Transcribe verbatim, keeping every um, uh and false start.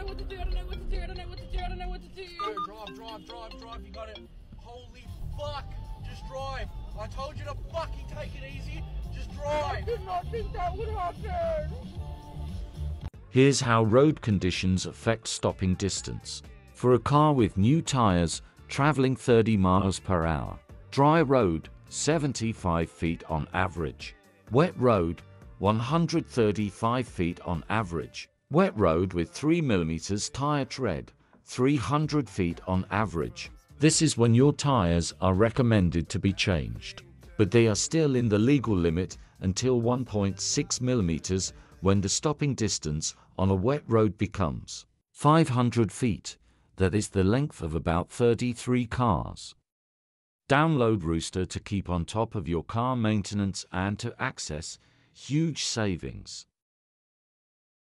know what to do, I don't know what to do, I don't know what to do, I don't know what to do. Go, drive, drive, drive, drive, you got it. Holy fuck, just drive. I told you to fucking take it easy, just drive. I did not think that would happen. Here's how road conditions affect stopping distance. For a car with new tires, traveling thirty miles per hour. Dry road, seventy-five feet on average. Wet road, one hundred thirty-five feet on average. Wet road with three millimeter tire tread, three hundred feet on average. This is when your tires are recommended to be changed, but they are still in the legal limit until one point six millimeters, when the stopping distance on a wet road becomes five hundred feet. That is the length of about thirty-three cars. Download Rooster to keep on top of your car maintenance and to access huge savings.